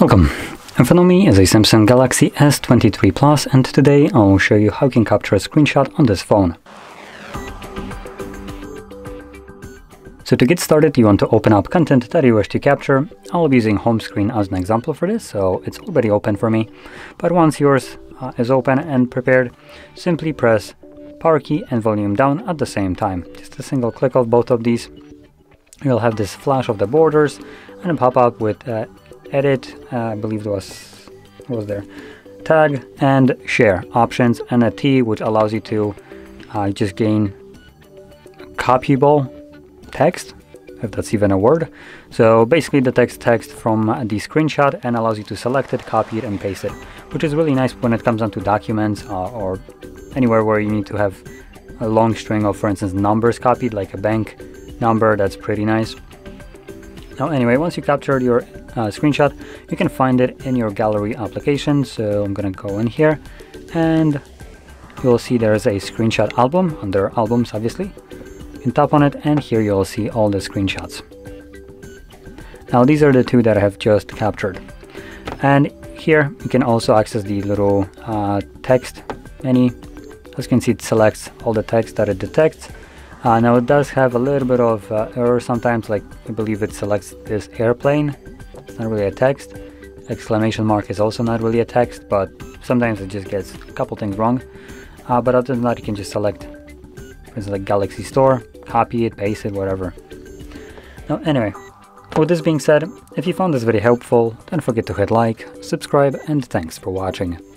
Welcome! In front of me is a Samsung Galaxy S23 Plus, and today I will show you how you can capture a screenshot on this phone. So to get started, you want to open up content that you wish to capture. I'll be using home screen as an example for this, so it's already open for me. But once yours is open and prepared, simply press power key and volume down at the same time. Just a single click of both of these. You'll have this flash of the borders and pop up with edit, I believe it was, what was there, tag and share options, and a T, which allows you to just gain copyable text, if that's even a word. So basically the text from the screenshot, and allows you to select it, copy it and paste it, which is really nice when it comes down to documents or anywhere where you need to have a long string of, for instance, numbers copied, like a bank number. That's pretty nice. Now anyway, once you captured your screenshot, you can find it in your gallery application. So I'm gonna go in here and you'll see there's a screenshot album under albums, obviously. You can tap on it and here you'll see all the screenshots. Now these are the two that I have just captured. And here you can also access the little text menu. As you can see, it selects all the text that it detects. Now it does have a little bit of error sometimes, like I believe it selects this airplane. It's not really a text. Exclamation mark is also not really a text, but sometimes it just gets a couple things wrong. But other than that, you can just select, for instance, like Galaxy Store, copy it, paste it, whatever. Now anyway, with this being said, if you found this video helpful, don't forget to hit like, subscribe, and thanks for watching.